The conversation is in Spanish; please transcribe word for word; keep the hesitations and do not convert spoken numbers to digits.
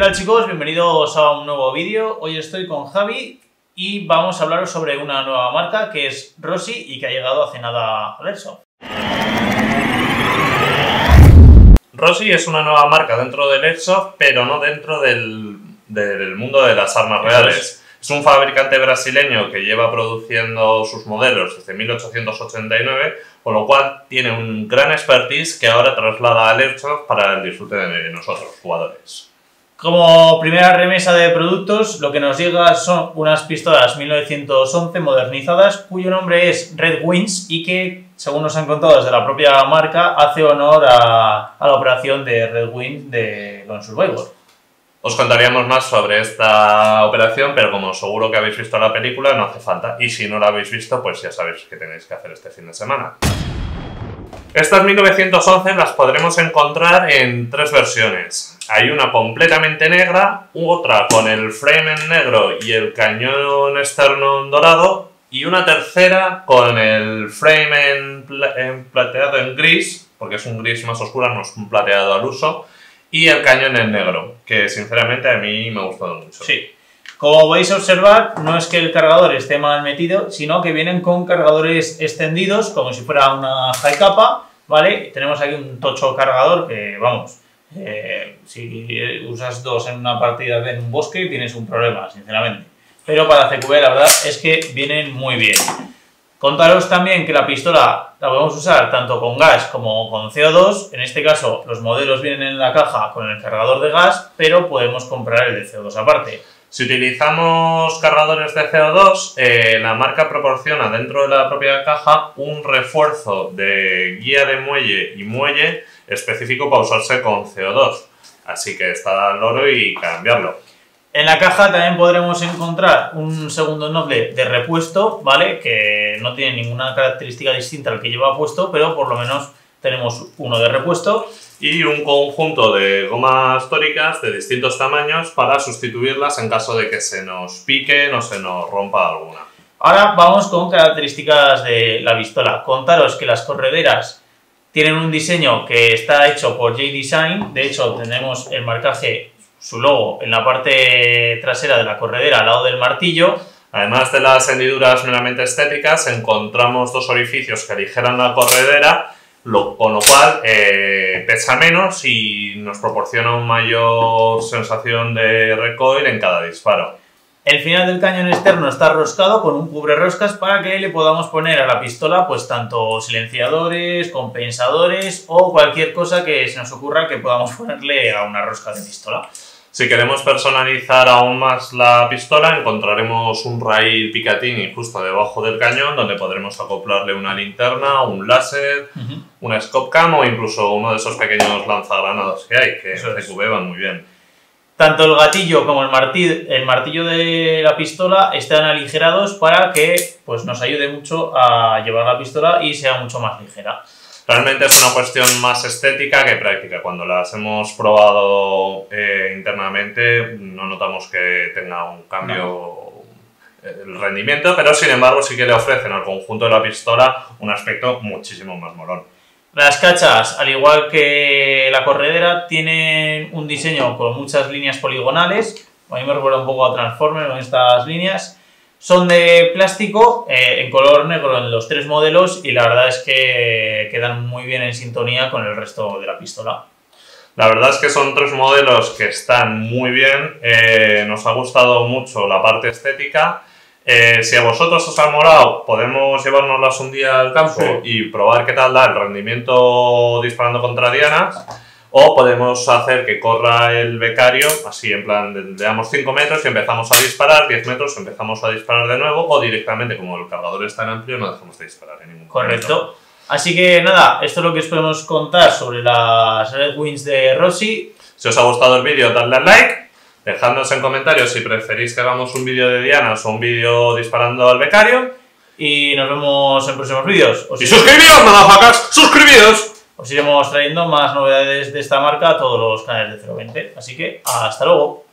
tal chicos, bienvenidos a un nuevo vídeo. Hoy estoy con Javi y vamos a hablaros sobre una nueva marca que es Rossi y que ha llegado hace nada al Airsoft. Rossi es una nueva marca dentro del Airsoft, pero no dentro del, del mundo de las armas reales. Es un fabricante brasileño que lleva produciendo sus modelos desde mil ochocientos ochenta y nueve, con lo cual tiene un gran expertise que ahora traslada al Airsoft para el disfrute de nosotros, jugadores. Como primera remesa de productos, lo que nos llega son unas pistolas mil novecientos once modernizadas, cuyo nombre es Red Wings y que, según nos han contado desde la propia marca, hace honor a, a la operación de Red Wings de Lone Survivor. Os contaríamos más sobre esta operación, pero como seguro que habéis visto la película, no hace falta. Y si no la habéis visto, pues ya sabéis qué tenéis que hacer este fin de semana. Estas mil novecientos once las podremos encontrar en tres versiones. Hay una completamente negra, otra con el frame en negro y el cañón externo en dorado, y una tercera con el frame en, pla en plateado en gris, porque es un gris más oscuro, no es un plateado al uso, y el cañón en negro, que sinceramente a mí me ha gustado mucho. Sí. Como podéis observar, no es que el cargador esté mal metido, sino que vienen con cargadores extendidos, como si fuera una high capa, ¿vale? Tenemos aquí un tocho cargador que, vamos, eh, si usas dos en una partida en un bosque tienes un problema, sinceramente. Pero para C Q B la verdad es que vienen muy bien. Contaros también que la pistola la podemos usar tanto con gas como con C O dos. En este caso, los modelos vienen en la caja con el cargador de gas, pero podemos comprar el de C O dos aparte. Si utilizamos cargadores de C O dos, eh, la marca proporciona dentro de la propia caja un refuerzo de guía de muelle y muelle específico para usarse con C O dos. Así que está al oro y cambiarlo. En la caja también podremos encontrar un segundo noble de repuesto, ¿vale? Que no tiene ninguna característica distinta al que lleva puesto, pero por lo menos tenemos uno de repuesto. Y un conjunto de gomas tóricas de distintos tamaños para sustituirlas en caso de que se nos pique o se nos rompa alguna. Ahora vamos con características de la pistola. Contaros que las correderas tienen un diseño que está hecho por J-Design. De hecho, tenemos el marcaje, su logo, en la parte trasera de la corredera, al lado del martillo. Además de las hendiduras meramente estéticas, encontramos dos orificios que aligeran la corredera, lo, con lo cual eh, pesa menos y nos proporciona una mayor sensación de recoil en cada disparo. El final del cañón externo está roscado con un cubre roscas para que le podamos poner a la pistola pues tanto silenciadores, compensadores o cualquier cosa que se nos ocurra que podamos ponerle a una rosca de pistola. Si queremos personalizar aún más la pistola, encontraremos un rail Picatinny justo debajo del cañón donde podremos acoplarle una linterna, un láser, uh-huh. una scope cam o incluso uno de esos pequeños lanzagranadas que hay, que en C Q B van muy bien. Tanto el gatillo como el martillo, el martillo de la pistola están aligerados para que pues, nos ayude mucho a llevar la pistola y sea mucho más ligera. Realmente es una cuestión más estética que práctica. Cuando las hemos probado eh, internamente no notamos que tenga un cambio no. el rendimiento, pero sin embargo sí que le ofrecen al conjunto de la pistola un aspecto muchísimo más molón. Las cachas, al igual que la corredera, tienen un diseño con muchas líneas poligonales. A mí me recuerda un poco a Transformers con estas líneas. Son de plástico, eh, en color negro en los tres modelos y la verdad es que quedan muy bien en sintonía con el resto de la pistola. La verdad es que son tres modelos que están muy bien, eh, nos ha gustado mucho la parte estética. Eh, si a vosotros os ha molado, podemos llevárnoslas un día al campo sí. y probar qué tal da el rendimiento disparando contra dianas. O podemos hacer que corra el becario, así en plan, le damos cinco metros y empezamos a disparar, diez metros empezamos a disparar de nuevo, o directamente, como el cargador es tan amplio, no dejamos de disparar en ningún momento. Correcto. Así que nada, esto es lo que os podemos contar sobre las Red Wings de Rossi. Si os ha gustado el vídeo, dadle al like, dejadnos en comentarios si preferís que hagamos un vídeo de dianas o un vídeo disparando al becario. Y nos vemos en próximos vídeos. Os ¡Y suscribíos, madafacas! ¡Suscribíos! Os iremos trayendo más novedades de esta marca a todos los canales de cero veinte. Así que, ¡hasta luego!